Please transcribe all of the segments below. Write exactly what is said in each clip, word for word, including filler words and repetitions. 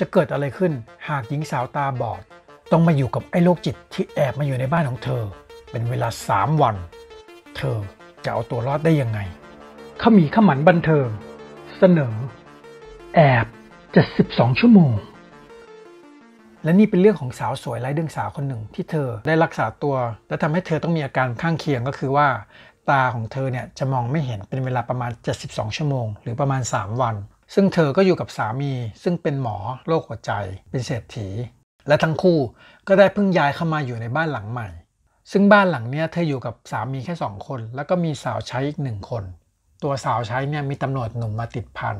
จะเกิดอะไรขึ้นหากหญิงสาวตาบอดต้องมาอยู่กับไอ้โรคจิตที่แอบมาอยู่ในบ้านของเธอเป็นเวลาสามวันเธอจะเอาตัวรอดได้ยังไงขมีขมันบันเทิงเสนอแอบจะสิบสองชั่วโมงและนี่เป็นเรื่องของสาวสวยไร้เดียงสาคนหนึ่งที่เธอได้รักษาตัวและทำให้เธอต้องมีอาการข้างเคียงก็คือว่าตาของเธอเนี่ยจะมองไม่เห็นเป็นเวลาประมาณเจ็ดสิบสองชั่วโมงหรือประมาณสามวันซึ่งเธอก็อยู่กับสามีซึ่งเป็นหมอโรคหัวใจเป็นเศรษฐีและทั้งคู่ก็ได้เพิ่งย้ายเข้ามาอยู่ในบ้านหลังใหม่ซึ่งบ้านหลังเนี้ยเธออยู่กับสามีแค่สองคนแล้วก็มีสาวใช้อีกหนึ่งคนตัวสาวใช้เนี่ยมีตำรวจหนุ่มมาติดพัน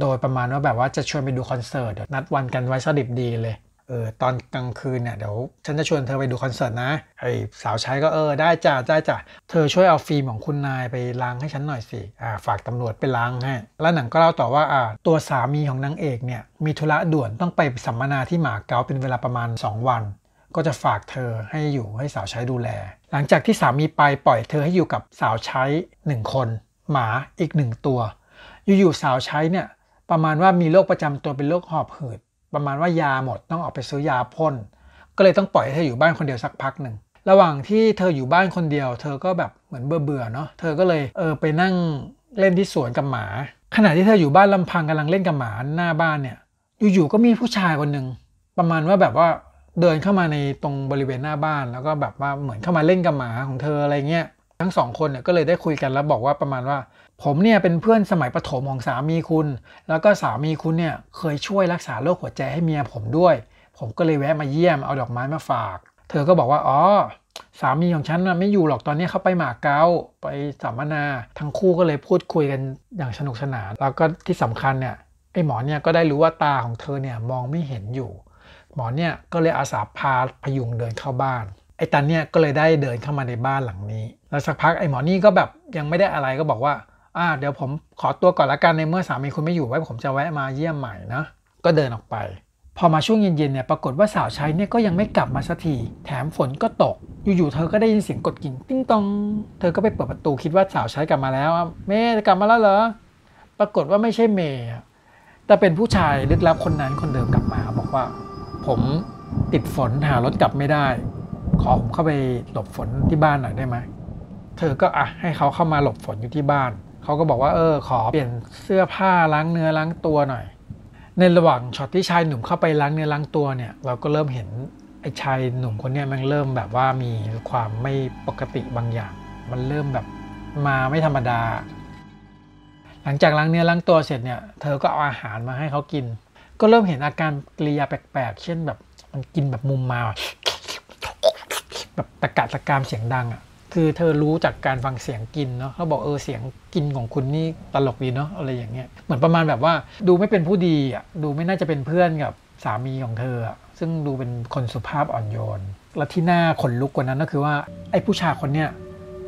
โดยประมาณว่าแบบว่าจะชวนไปดูคอนเสิร์ตนัดวันกันไว้ซะดิบดีเลยเออตอนกลางคืนเนี่ยเดี๋ยวฉันจะชวนเธอไปดูคอนเสิร์ตนะไอ้สาวใช้ก็เออได้จ้ะได้จ้ะเธอช่วยเอาฟิล์มของคุณนายไปล้างให้ฉันหน่อยสิอ่าฝากตำรวจไปล้างให้แล้วหนังก็เล่าต่อว่าอ่าตัวสามีของนางเอกเนี่ยมีธุระด่วนต้องไปสัมมนาที่หมาเก๊าเป็นเวลาประมาณสองวันก็จะฝากเธอให้อยู่ให้สาวใช้ดูแลหลังจากที่สามีไปปล่อยเธอให้อยู่กับสาวใช้หนึ่งคนหมาอีกหนึ่งตัวอยู่ๆสาวใช้เนี่ยประมาณว่ามีโรคประจำตัวเป็นโรคหอบหืดประมาณว่ายาหมดต้องออกไปซื้อยาพ่นก็เลยต้องปล่อยให้เธออยู่บ้านคนเดียวสักพักหนึ่งระหว่างที่เธออยู่บ้านคนเดียวเธอก็แบบเหมือนเบื่อเบื่อเนาะเธอก็เลยเออไปนั่งเล่นที่สวนกับหมาขณะที่เธออยู่บ้านลำพังกำลังเล่นกับหมาหน้าบ้านเนี่ยอยู่ๆก็มีผู้ชายคนหนึ่งประมาณว่าแบบว่าเดินเข้ามาในตรงบริเวณหน้าบ้านแล้วก็แบบว่าเหมือนเข้ามาเล่นกับหมาของเธออะไรเงี้ยทั้งสองคนเนี่ยก็เลยได้คุยกันแล้วบอกว่าประมาณว่าผมเนี่ยเป็นเพื่อนสมัยประถมของสามีคุณแล้วก็สามีคุณเนี่ยเคยช่วยรักษาโรคหัวใจให้เมียผมด้วยผมก็เลยแวะมาเยี่ยมเอาดอกไม้มาฝากเธอก็บอกว่าอ๋อสามีของฉันไม่อยู่หรอกตอนนี้เขาไปหมาเก๊าไปสัมมนาทั้งคู่ก็เลยพูดคุยกันอย่างสนุกสนานแล้วก็ที่สำคัญเนี่ยไอ้หมอเนี่ยก็ได้รู้ว่าตาของเธอเนี่ยมองไม่เห็นอยู่หมอเนี่ยก็เลยอาสาพาพยุงเดินเข้าบ้านไอ้ตันเนี่ยก็เลยได้เดินเข้ามาในบ้านหลังนี้แล้วสักพักไอ้หมอนี่ก็แบบยังไม่ได้อะไรก็บอกว่าอ่าเดี๋ยวผมขอตัวก่อนละกันในเมื่อสามีคุณไม่อยู่ไว้ผมจะแวะมาเยี่ยมใหม่นะก็เดินออกไปพอมาช่วงเย็นๆเนี่ยปรากฏว่าสาวใช้เนี่ยก็ยังไม่กลับมาสักทีแถมฝนก็ตกอยู่ๆเธอก็ได้ยินเสียงกดกิ่งติ้งตองเธอก็ไปเปิดประตูคิดว่าสาวใช้กลับมาแล้วเมย์กลับมาแล้วเหรอปรากฏว่าไม่ใช่เมย์แต่เป็นผู้ชายลึกลับคนนั้นคนเดิมกลับมาบอกว่าผมติดฝนหารถกลับไม่ได้ขอผมเข้าไปหลบฝนที่บ้านหน่อยได้ไหมเธอก็อ่ะให้เขาเข้ามาหลบฝนอยู่ที่บ้านเขาก็บอกว่าเออขอเปลี่ยนเสื้อผ้าล้างเนื้อล้างตัวหน่อยในระหว่างช็อตที่ชายหนุ่มเข้าไปล้างเนื้อล้างตัวเนี่ยเราก็เริ่มเห็นไอ้ชายหนุ่มคนนี้มันเริ่มแบบว่ามีความไม่ปกติบางอย่างมันเริ่มแบบมาไม่ธรรมดาหลังจากล้างเนื้อล้างตัวเสร็จเนี่ยเธอก็เอาอาหารมาให้เขากินก็เริ่มเห็นอาการกิริยาแปลกๆเช่นแบบมันกินแบบมุมมาแบบตะกะตะกามเสียงดังอ่ะคือเธอรู้จากการฟังเสียงกินเนาะเขาบอกเออเสียงกินของคุณนี่ตลกดีเนาะอะไรอย่างเงี้ยเหมือนประมาณแบบว่าดูไม่เป็นผู้ดีอ่ะดูไม่น่าจะเป็นเพื่อนกับสามีของเธออ่ะซึ่งดูเป็นคนสุภาพอ่อนโยนและที่น่าขนลุกกว่านั้นก็คือว่าไอ้ผู้ชายคนเนี้ย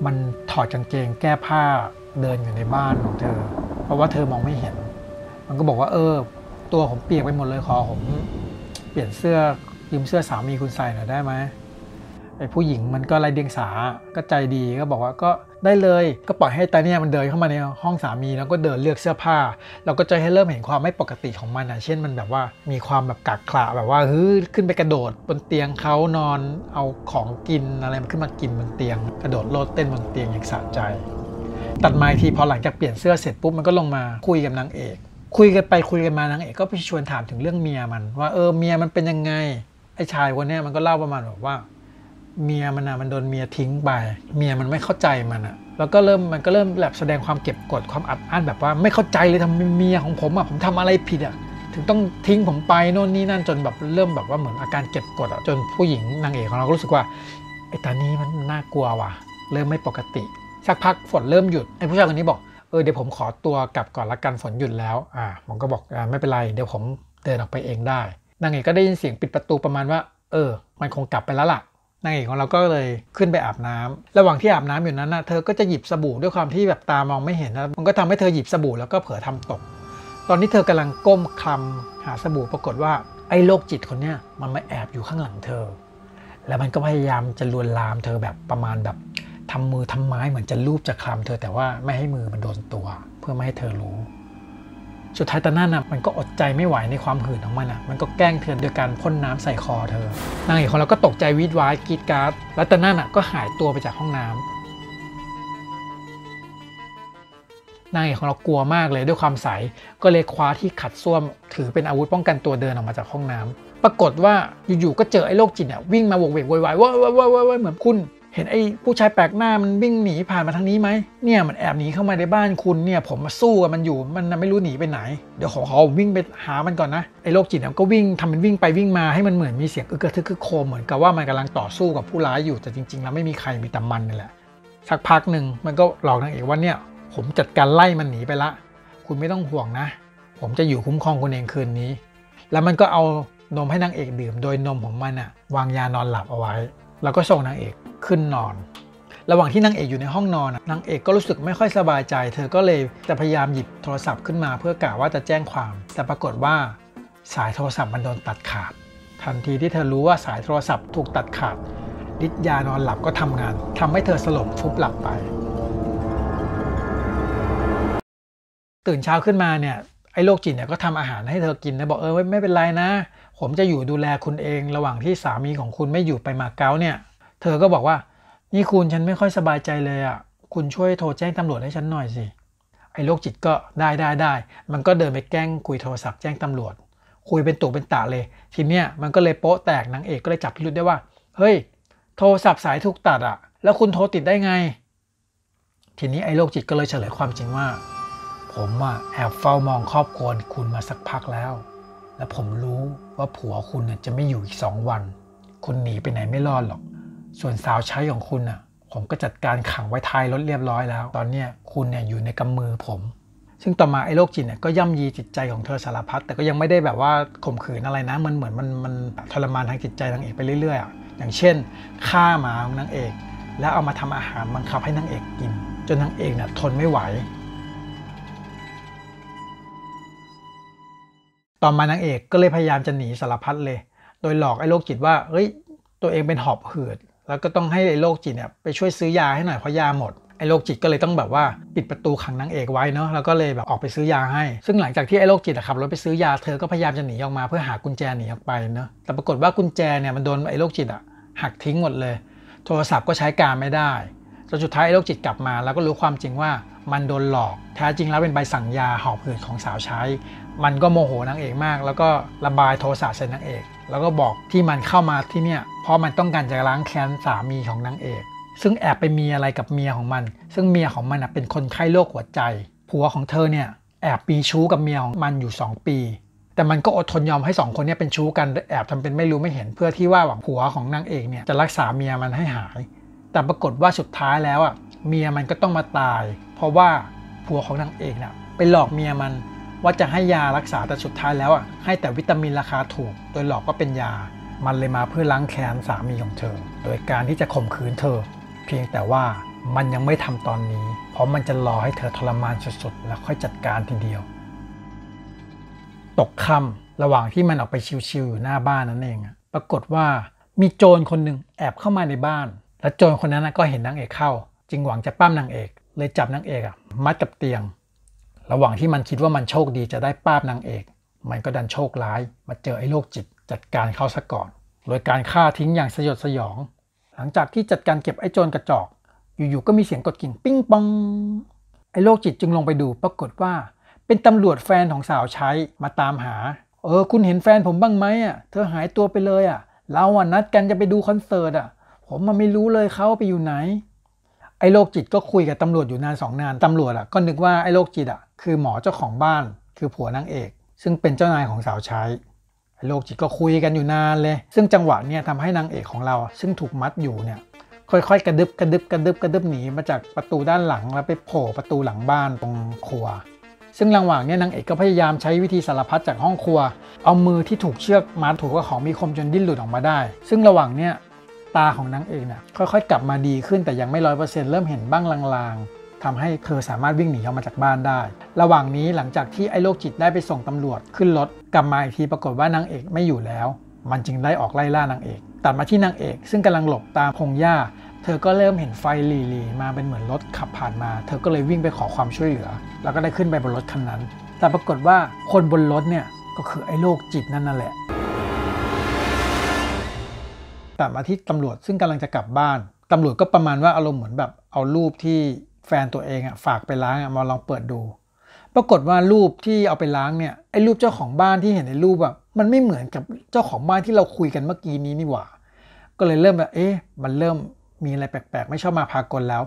มันถอดกางเกงแก้ผ้าเดินอยู่ในบ้านของเธอเพราะว่าเธอมองไม่เห็นมันก็บอกว่าเออตัวผมเปียกไปหมดเลยขอผมเปลี่ยนเสื้อยืมเสื้อสามีคุณใส่หน่อยได้ไหมไอ้ผู้หญิงมันก็ไร้เดียงสาก็ใจดีก็บอกว่าก็ได้เลยก็ปล่อยให้ตาเนี่ยมันเดินเข้ามาในห้องสามีแล้วก็เดินเลือกเสื้อผ้าเราก็จะให้เริ่มเห็นความไม่ปกติของมันนะเช่นมันแบบว่ามีความแบบกักขระแบบว่าเฮ้ยขึ้นไปกระโดดบนเตียงเขานอนเอาของกินอะไรมันขึ้นมากินบนเตียงกระโดดโลดเต้นบนเตียงอย่างสะใจตัดไม้ทีพอหลังจากเปลี่ยนเสื้อเสร็จปุ๊บมันก็ลงมาคุยกับนางเอกคุยกันไปคุยกันมานางเอกก็ไปชวนถามถึงเรื่องเมียมันว่าเออเมียมันเป็นยังไงไอ้ชายคนนี้มันก็เล่าประมาณบอกว่าเมียมันนะมันโดนเมียทิ้งไปเมียมันไม่เข้าใจมันอ่ะแล้วก็เริ่มมันก็เริ่มแบบแสดงความเก็บกดความอัดอั้นแบบว่าไม่เข้าใจเลยทำเมียของผมอ่ะผมทำอะไรผิดอ่ะถึงต้องทิ้งผมไปโน่นนี่นั่นจนแบบเริ่มแบบว่าเหมือนอาการเก็บกดอ่ะจนผู้หญิงนางเอกของเราก็รู้สึกว่าไอ้ตานี้มันน่ากลัวว่ะเริ่มไม่ปกติสักพักฝนเริ่มหยุดไอ้ผู้ชายคนนี้บอกเออเดี๋ยวผมขอตัวกลับก่อนละกันฝนหยุดแล้วอ่าผมก็บอกอ่าไม่เป็นไรเดี๋ยวผมเดินออกไปเองได้นางเอกก็ได้ยินเสียงปิดประตูประมาณว่าเออมันคงกลับไปแล้วล่ะนางเอกของเราก็เลยขึ้นไปอาบน้ำระหว่างที่อาบน้ำอยู่นั้นนะเธอก็จะหยิบสบู่ด้วยความที่แบบตามองไม่เห็นนะมันก็ทำให้เธอหยิบสบู่แล้วก็เผลอทำตกตอนนี้เธอกำลังก้มคลำหาสบู่ปรากฏว่าไอ้โรคจิตคนเนี้ยมันมาแอบอยู่ข้างหลังเธอแล้วมันก็พยายามจะลวนลามเธอแบบประมาณแบบทำมือทำไม้เหมือนจะลูบจะคลำเธอแต่ว่าไม่ให้มือมันโดนตัวเพื่อไม่ให้เธอรู้ สุดท้ายตาหน้าน่ะมันก็อดใจไม่ไหวในความหื่นของมันอ่ะมันก็แกล้งเธอโดยการพ่นน้ำใส่คอเธอนางเอกของเราก็ตกใจวีดวายกรีดกราดและตาหน้าน่ะก็หายตัวไปจากห้องน้ำนางเอกของเรากลัวมากเลยด้วยความใสก็เลยคว้าที่ขัดส้วมถือเป็นอาวุธป้องกันตัวเดินออกมาจากห้องน้ำปรากฏว่าอยู่ๆก็เจอไอ้โรคจิตเนี่ยวิ่งมาโวกเวกวอยวายว้าวว้าวว้าวเหมือนคุณเห็นไอ้ผู้ชายแปลกหน้ามันวิ่งหนีผ่านมาทางนี้ไหมเนี่ยมันแอบหนีเข้ามาในบ้านคุณเนี่ยผมมาสู้กับมันอยู่มันไม่รู้หนีไปไหนเดี๋ยวขอขอวิ่งไปหามันก่อนนะไอ้โรคจิตเนี่ยก็วิ่งทำมันวิ่งไปวิ่งมาให้มันเหมือนมีเสียงอึกระทึกคือโคมเหมือนกับว่ามันกำลังต่อสู้กับผู้ร้ายอยู่แต่จริงๆแล้วไม่มีใครมีแต่มันนี่แหละสักพักหนึ่งมันก็หลอกนางเอกว่าเนี่ยผมจัดการไล่มันหนีไปละคุณไม่ต้องห่วงนะผมจะอยู่คุ้มครองคุณเองคืนนี้แล้วมันก็เอานมให้นางเอกดื่มโดยนมของมันอะวางยานอนหลับเอาไว้แล้วก็ส่งนางเอกขึ้นนอนระหว่างที่นางเอกอยู่ในห้องนอนนางเอกก็รู้สึกไม่ค่อยสบายใจเธอก็เลยจะพยายามหยิบโทรศัพท์ขึ้นมาเพื่อกะว่าจะแจ้งความแต่ปรากฏว่าสายโทรศัพท์มันโดนตัดขาดทันทีที่เธอรู้ว่าสายโทรศัพท์ถูกตัดขาดฤทธิ์ยานอนหลับก็ทำงานทำให้เธอสลบฟุบหลับไปตื่นเช้าขึ้นมาเนี่ยไอ้โรคจิตเนี่ยก็ทำอาหารให้เธอกินนะบอกเออไม่เป็นไรนะผมจะอยู่ดูแลคุณเองระหว่างที่สามีของคุณไม่อยู่ไปมาเก๊าเนี่ยเธอก็บอกว่านี่คุณฉันไม่ค่อยสบายใจเลยอ่ะคุณช่วยโทรแจ้งตำรวจให้ฉันหน่อยสิไอ้โรคจิตก็ได้ได้ได้มันก็เดินไปแกล้งคุยโทรศัพท์แจ้งตำรวจคุยเป็นตุเป็นตะเลยทีเนี้ยมันก็เลยโป๊ะแตกนางเอกก็เลยจับพิรุธได้ว่าเฮ้ยโทรศัพท์สายถูกตัดอ่ะแล้วคุณโทรติดได้ไงทีนี้ไอ้โรคจิตก็เลยเฉลยความจริงว่าผมอ่ะแอบเฝ้ามองครอบครัวคุณมาสักพักแล้วและผมรู้ว่าผัวคุณจะไม่อยู่อีกสองวันคุณหนีไปไหนไม่รอดหรอกส่วนสาวใช้ของคุณน่ะผมก็จัดการขังไว้ท้ายรถเรียบร้อยแล้วตอนเนี้ยคุณเนี่ยอยู่ในกำมือผมซึ่งต่อมาไอ้โรคจิตเนี่ยก็ย่ำยีจิตใจของเธอสารพัดแต่ก็ยังไม่ได้แบบว่าข่มขืนอะไรนะมันเหมือนมันมันทรมานทางจิตใจนางเอกไปเรื่อยๆอ่ะอย่างเช่นฆ่าหมาของนางเอกแล้วเอามาทำอาหารบังคับให้นางเอกกินจนนางเอกเนี่ยทนไม่ไหวต่อมานางเอกก็เลยพยายามจะหนีสารพัดเลยโดยหลอกไอ้โรคจิตว่าเฮ้ยตัวเองเป็นหอบหืดแล้วก็ต้องให้ไอ้โรคจิตเนี่ยไปช่วยซื้อยาให้หน่อยเพราะยาหมดไอ้โรคจิตก็เลยต้องแบบว่าปิดประตูขังนางเอกไว้เนาะแล้วก็เลยแบบออกไปซื้อยาให้ซึ่งหลังจากที่ไอ้โรคจิตขับรถไปซื้อยาเธอก็พยายามจะหนีออกมาเพื่อหากุญแจหนีออกไปเนาะแต่ปรากฏว่ากุญแจเนี่ยมันโดนไอ้โรคจิตอะหักทิ้งหมดเลยโทรศัพท์ก็ใช้การไม่ได้จนสุดท้ายไอ้โรคจิตกลับมาแล้วก็รู้ความจริงว่ามันโดนหลอกแท้จริงแล้วเป็นใบสั่งยาหอบหืดของสาวใช้มันก็โมโหนางเอกมากแล้วก็ระบายโทสะใส่นางเอกแล้วก็บอกที่มันเข้ามาที่เนี่ยเพราะมันต้องการจะล้างแค้นสามีของนางเอกซึ่งแอบไปมีอะไรกับเมียของมันซึ่งเมียของมันเป็นคนไข้โรคหัวใจผัวของเธอเนี่ยแอบปีชู้กับเมียของมันอยู่สองปีแต่มันก็อดทนยอมให้สองคนเนี่ยเป็นชู้กันแอบทำเป็นไม่รู้ไม่เห็นเพื่อที่ว่าหวังผัวของนางเอกเนี่ยจะรักษาเมียมันให้หายแต่ปรากฏว่าสุดท้ายแล้วอ่ะเมียมันก็ต้องมาตายเพราะว่าผัวของนางเอกน่ะไปหลอกเมียมันว่าจะให้ยารักษาแต่สุดท้ายแล้วอ่ะให้แต่วิตามินราคาถูกโดยหลอกก็เป็นยามันเลยมาเพื่อล้างแค้นสามีของเธอโดยการที่จะข่มขืนเธอเพียงแต่ว่ามันยังไม่ทำตอนนี้เพราะมันจะรอให้เธอทรมานสุดๆแล้วค่อยจัดการทีเดียวตกค่ำระหว่างที่มันออกไปชิวๆอยู่หน้าบ้านนั่นเองปรากฏว่ามีโจรคนหนึ่งแอบเข้ามาในบ้านและโจรคนนั้นก็เห็นนางเอกเข้าจึงหวังจะปั้มนางเอกเลยจับนางเอกอ่ะมัดกับเตียงระหว่างที่มันคิดว่ามันโชคดีจะได้ป้าบนางเอกมันก็ดันโชคร้ายมาเจอไอ้โรคจิตจัดการเขาซะก่อนโดยการฆ่าทิ้งอย่างสยดสยองหลังจากที่จัดการเก็บไอ้โจรกระจอกอยู่ๆก็มีเสียงกดกิ่งปิ้งปองไอ้โรคจิตจึงลงไปดูปรากฏว่าเป็นตำรวจแฟนของสาวใช้มาตามหาเออคุณเห็นแฟนผมบ้างไหมอ่ะเธอหายตัวไปเลยอ่ะเราอ่ะนัดกันจะไปดูคอนเสิร์ตอ่ะผมมันไม่รู้เลยเขาไปอยู่ไหนไอ้โรคจิตก็คุยกับตำรวจอยู่นานสองนานตำรวจอ่ะก็นึกว่าไอ้โรคจิตอ่ะคือหมอเจ้าของบ้านคือผัวนางเอกซึ่งเป็นเจ้านายของสาวใช้ไอ้โรคจิตก็คุยกันอยู่นานเลยซึ่งจังหวะเนี่ยทำให้นางเอกของเราซึ่งถูกมัดอยู่เนี่ยค่อยๆกระดึบกระดึบกระดึบกระดึบหนีมาจากประตูด้านหลังแล้วไปโผล่ประตูหลังบ้านตรงครัวซึ่งระหว่างเนี่ยนางเอกก็พยายามใช้วิธีสารพัดจากห้องครัวเอามือที่ถูกเชือกมัดถูกกับของมีคมจนดิ้นหลุดออกมาได้ซึ่งระหว่างเนี่ยตาของนางเอกเนี่ยค่อยๆกลับมาดีขึ้นแต่ยังไม่ร้อยเปอร์เซ็นต์เริ่มเห็นบ้างลางๆทำให้เธอสามารถวิ่งหนีออกมาจากบ้านได้ระหว่างนี้หลังจากที่ไอ้โรคจิตได้ไปส่งตำรวจขึ้นรถกลับมาอีกทีปรากฏว่านางเอกไม่อยู่แล้วมันจึงไล่ออกไล่ล่านางเอกตัดมาที่นางเอกซึ่งกำลังหลบตามพงหญ้าเธอก็เริ่มเห็นไฟหลีๆมาเป็นเหมือนรถขับผ่านมาเธอก็เลยวิ่งไปขอความช่วยเหลือแล้วก็ได้ขึ้นไปบนรถคันนั้น แต่ปรากฏว่าคนบนรถเนี่ยก็คือไอ้โรคจิตนั่นนั่นแหละกลับมาที่ตำรวจซึ่งกำลังจะกลับบ้านตำรวจก็ประมาณว่าอารมณ์เหมือนแบบเอารูปที่แฟนตัวเองอ่ะฝากไปล้างอ่ะมาลองเปิดดูปรากฏว่ารูปที่เอาไปล้างเนี่ยไอ้รูปเจ้าของบ้านที่เห็นในรูปอ่ะมันไม่เหมือนกับเจ้าของบ้านที่เราคุยกันเมื่อกี้นี้นี่หว่าก็เลยเริ่มแบบเอ๊ะมันเริ่มมีอะไรแปลกๆไม่ชอบมาพากลแล้ว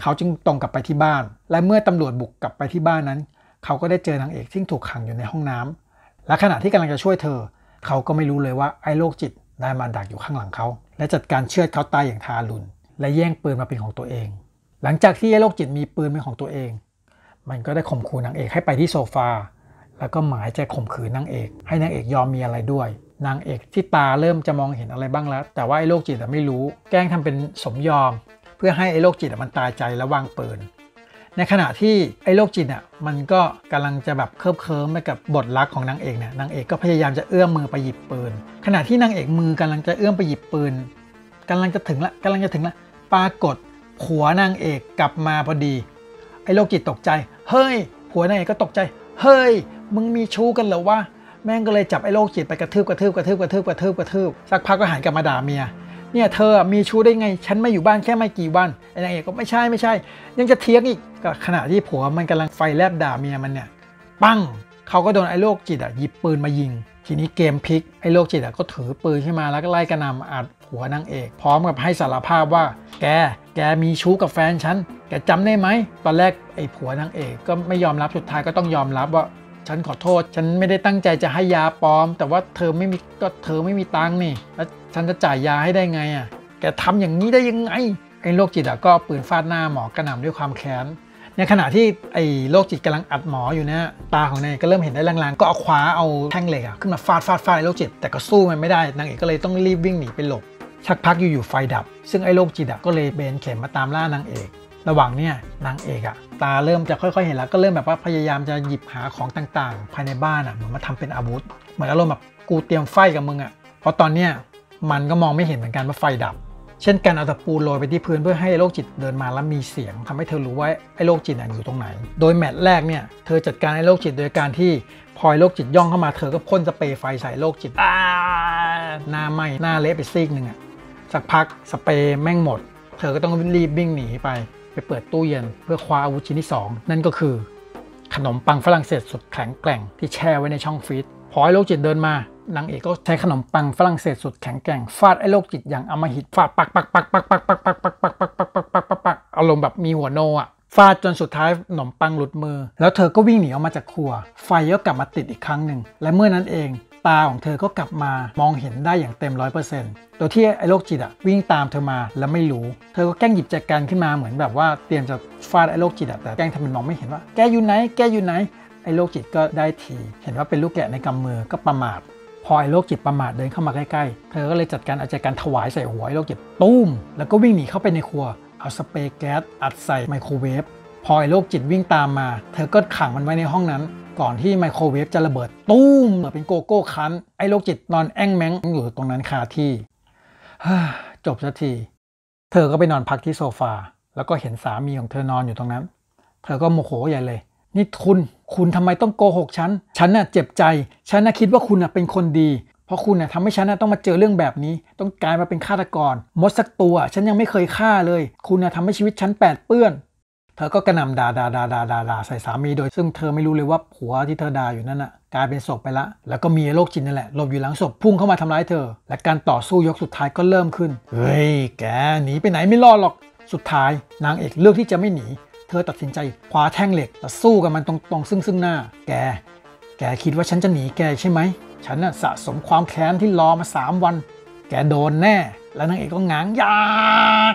เขาจึงตรงกลับไปที่บ้านและเมื่อตำรวจบุกกลับไปที่บ้านนั้นเขาก็ได้เจอนางเอกที่ถูกขังอยู่ในห้องน้ำและขณะที่กำลังจะช่วยเธอเขาก็ไม่รู้เลยว่าไอ้โรคจิตได้มาดักอยู่ข้างหลังเขาและจัดการเชือดเขาตายอย่างทารุณและแย่งปืนมาเป็นของตัวเองหลังจากที่ไอ้โรคจิตมีปืนเป็นของตัวเองมันก็ได้ข่มขู่นางเอกให้ไปที่โซฟาแล้วก็หมายจะข่มขืนนางเอกให้นางเอกยอมมีอะไรด้วยนางเอกที่ตาเริ่มจะมองเห็นอะไรบ้างแล้วแต่ว่าไอ้โรคจิตไม่รู้แกล้งทำเป็นสมยอมเพื่อให้ไอ้โรคจิตมันตายใจและวางปืนในขณะที่ไอ้โรคจิตอ่ะมันก็กำลังจะแบบเคลิบเคลิ้มไปกับบทรักของนางเอกเนี่ยนางเอกก็พยายามจะเอื้อมมือไปหยิบปืนขณะที่นางเอกมือกำลังจะเอื้อมไปหยิบปืนกำลังจะถึงละกำลังจะถึงละปรากฏผัวนางเอกกลับมาพอดีไอ้โรคจิตตกใจเฮ้ยผัวนางเอกก็ตกใจเฮ้ยมึงมีชู้กันเหรอวะแม่งก็เลยจับไอ้โรคจิตไปกระทืบกระทืบกระทืบกระทืบกระทืบกระทืบสักพักก็หันกลับมาด่าเมียเนี่ยเธอมีชู้ได้ไงฉันไม่อยู่บ้านแค่ไม่กี่วันไอ้นางเอกก็ไม่ใช่ไม่ใช่ยังจะเถียงอีกขณะที่ผัวมันกำลังไฟแลบด่าเมียมันเนี่ยปั้งเขาก็โดนไอ้โรคจิตอ่ะหยิบปืนมายิงทีนี้เกมพลิกไอ้โรคจิตอ่ะก็ถือปืนขึ้นมาแล้วก็ไล่กระหน่ำอัดผัวนางเอกพร้อมกับให้สารภาพว่าแกแกมีชู้กับแฟนฉันแกจำได้ไหมตอนแรกไอ้ผัวนางเอกก็ไม่ยอมรับสุดท้ายก็ต้องยอมรับว่าฉันขอโทษฉันไม่ได้ตั้งใจจะให้ยาปลอมแต่ว่าเธอไม่มีก็เธอไม่มีตังค์นี่แล้วฉันจะจ่ายยาให้ได้ไงอ่ะแกทำอย่างนี้ได้ยังไงไอ้โรคจิตอ่ะก็ปืนฟาดหน้าหมอกระหน่ำด้วยความแค้นในขณะที่ไอ้โรคจิตกำลังอัดหมออยู่เนี่ยตาของนายก็เริ่มเห็นได้ลางๆก็เอาคว้าเอาแท่งเหล็กอ่ะขึ้นมาฟาดฟาดฟาดไอ้โรคจิตแต่ก็สู้มันไม่ได้นางเอกก็เลยต้องรีบวิ่งหนีไปหลบชักพักอยู่ๆไฟดับซึ่งไอ้โรคจิตอ่ะก็เลยเบนเข็มมาตามล่านางเอกระหว่างเนี่ยนางเอกอ่ะตาเริ่มจะค่อยๆเห็นแล้วก็เริ่มแบบว่าพยายามจะหยิบหาของต่างๆภายในบ้านอ่ะเหมือนมาทำเป็นอาวุธเหมือนอารมณ์แบบกูเตรียมไฟกับมึงอ่ะเพราะตอนเนี้ยมันก็มองไม่เห็นเหมือนกันว่าไฟดับเช่นการเอาตะปูโรยไปที่พื้นเพื่อให้โรคจิตเดินมาแล้วมีเสียงทำให้เธอรู้ว่าไอ้โรคจิตอยู่ตรงไหนโดยแมตช์แรกเนี่ยเธอจัดการไอ้โรคจิตโดยการที่พลอยโรคจิตย่องเข้ามาเธอก็พ่นสเปรย์ไฟใส่โรคจิตหน้าไหม้หน้าเละไปซีกหนึ่งอ่ะสักพักสเปรย์แม่งหมดเธอก็ต้องรีบวิ่งหนีไปไปเปิดตู้เย็นเพื่อคว้าอาวุธชิ้นที่สองนั่นก็คือขนมปังฝรั่งเศสสุดแข็งแกร่งที่แช่ไว้ในช่องฟรีซพอไอ้โรคจิตเดินมานางเอกก็ใช้ขนมปังฝรั่งเศสสุดแข็งแกร่งฟาดไอ้โรคจิตอย่างอำมหิตฟาดปักปักปักปักปักปักปักปักปักปักปักปักปักปักปักอารมณ์แบบมีหัวโนอ่ะฟาดจนสุดท้ายขนมปังหลุดมือแล้วเธอก็วิ่งหนีออกมาจากครัวไฟก็กลับมาติดอีกครั้งหนึ่งและเมื่อนั้นเองตาของเธอก็กลับมามองเห็นได้อย่างเต็ม ร้อยเปอร์เซ็นต์ โดยที่ไอ้โรคจิตอ่ะวิ่งตามเธอมาแล้วไม่รู้เธอก็แกล้งหยิบจักรยานขึ้นมาเหมือนแบบว่าเตรียมจะฟาดไอ้โรคจิตอ่ะแต่แกล้งทำเป็นมองไม่เห็นว่าแกอยู่ไหนแกอยู่ไหนไอ้โรคจิตก็ได้ทีเห็นว่าเป็นลูกแกะในกำมือก็ประมาทพอไอ้โรคจิตประมาทเดินเข้ามาใกล้ๆเธอก็เลยจัดการเอาจักรยานถวายใส่หัวไอ้โรคจิตตุ้มแล้วก็วิ่งหนีเข้าไปในครัวเอาสเปรย์แก๊สอัดใส่ไมโครเวฟพอไอ้โรคจิตวิ่งตามมาเธอก็ขังมันไว้ในห้องนั้นก่อนที่ไมโครเวฟจะระเบิดตู้มเหมือนเป็นโกโก้คั้นไอ้โรคจิตนอนแอ้งแม้งอยู่ตรงนั้นคาที่จบสักทีเธอก็ไปนอนพักที่โซฟาแล้วก็เห็นสามีของเธอนอนอยู่ตรงนั้นเธอก็โมโหใหญ่เลยนี่คุณคุณทำไมต้องโกหกฉันฉันน่ะเจ็บใจฉันน่ะคิดว่าคุณน่ะเป็นคนดีเพราะคุณน่ะทำให้ฉันน่ะต้องมาเจอเรื่องแบบนี้ต้องกลายมาเป็นฆาตกรมดสักตัวฉันยังไม่เคยฆ่าเลยคุณน่ะทำให้ชีวิตฉันแปดเปื้อนเธอก็กระหน่ำด่าด่าด่าด่าด่าใส่สามีโดยซึ่งเธอไม่รู้เลยว่าผัวที่เธอด่าอยู่นั่นน่ะกลายเป็นศพไปละแล้วก็มีโรคจิตนั่นแหละหลบอยู่หลังศพพุ่งเข้ามาทำร้ายเธอและการต่อสู้ยกสุดท้ายก็เริ่มขึ้นเฮ้ยแกหนีไปไหนไม่รอดหรอกสุดท้ายนางเอกเลือกที่จะไม่หนีเธอตัดสินใจคว้าแท่งเหล็กแต่สู้กับมันตรงๆซึ่งซึ่งหน้าแกแกคิดว่าฉันจะหนีแกใช่ไหมฉันน่ะสะสมความแค้นที่รอมาสามวันแกโดนแน่แล้วนางเอกก็ง้างยา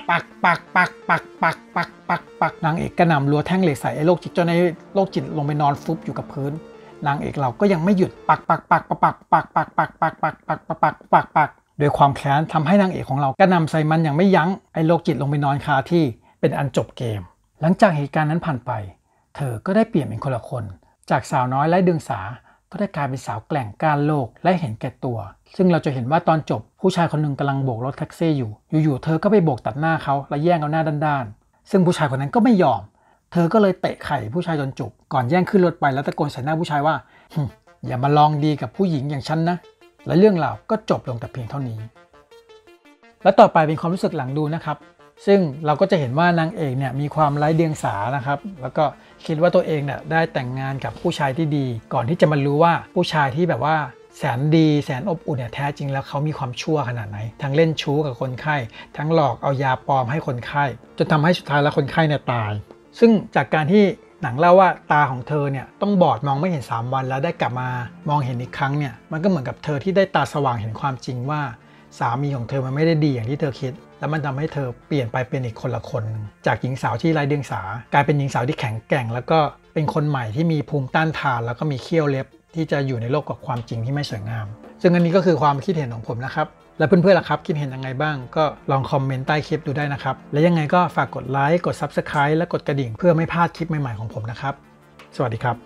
ปักปักปักปักปักปักปักปักนางเอกกระหน่ำรัวแท่งเหล็กใส่ไอ้โรคจิตจนไอ้โรคจิตลงไปนอนฟุบอยู่กับพื้นนางเอกเราก็ยังไม่หยุดปักปักปักปักปักปักปักปักปักปักปักปักปักปักโดยความแค้นทำให้นางเอกของเรากระหน่ำใส่มันอย่างไม่ยั้งไอ้โรคจิตลงไปนอนคาที่เป็นอันจบเกมหลังจากเหตุการณ์นั้นผ่านไปเธอก็ได้เปลี่ยนเป็นคนละคนจากสาวน้อยไร้เดียงสาก็ได้กลายเป็นสาวแกร่งกล้าโลกและเห็นแก่ตัวซึ่งเราจะเห็นว่าตอนจบผู้ชายคนหนึ่งกำลังโบกรถแท็กซี่อยู่อยู่ๆเธอก็ไปโบกตัดหน้าเขาและแย่งเอาหน้าด้านๆซึ่งผู้ชายคนนั้นก็ไม่ยอม เธอก็เลยเตะไข่ผู้ชายจนจุกก่อนแย่งขึ้นรถไปแล้วตะโกนใส่หน้าผู้ชายว่าอย่ามาลองดีกับผู้หญิงอย่างฉันนะและเรื่องราวก็จบลงแต่เพียงเท่านี้และต่อไปเป็นความรู้สึกหลังดูนะครับซึ่งเราก็จะเห็นว่านางเอกเนี่ยมีความไร้เดียงสานะครับแล้วก็คิดว่าตัวเองเนี่ยได้แต่งงานกับผู้ชายที่ดีก่อนที่จะมารู้ว่าผู้ชายที่แบบว่าแสนดีแสนอบอุ่นเนี่ยแท้จริงแล้วเขามีความชั่วขนาดไหนทั้งเล่นชู้กับคนไข้ทั้งหลอกเอายาปลอมให้คนไข้จนทำให้สุดท้ายแล้วคนไข้เนี่ยตายซึ่งจากการที่หนังเล่าว่าตาของเธอเนี่ยต้องบอดมองไม่เห็นสามวันแล้วได้กลับมามองเห็นอีกครั้งเนี่ยมันก็เหมือนกับเธอที่ได้ตาสว่างเห็นความจริงว่าสามีของเธอมันไม่ได้ดีอย่างที่เธอคิดแล้วมันทำให้เธอเปลี่ยนไปเป็นอีกคนละคนจากหญิงสาวที่ไร้เดียงสากลายเป็นหญิงสาวที่แข็งแกร่งแล้วก็เป็นคนใหม่ที่มีภูมิต้านทานแล้วก็มีเขี้ยวเล็บที่จะอยู่ในโลกกับความจริงที่ไม่สวยงามซึ่งอันนี้ก็คือความคิดเห็นของผมนะครับและเพื่อนๆล่ะครับคิดเห็นยังไงบ้างก็ลองคอมเมนต์ใต้คลิปดูได้นะครับและยังไงก็ฝากกดไลค์กด ซับสไครบ์ และกดกระดิ่งเพื่อไม่พลาดคลิปใหม่ๆของผมนะครับสวัสดีครับ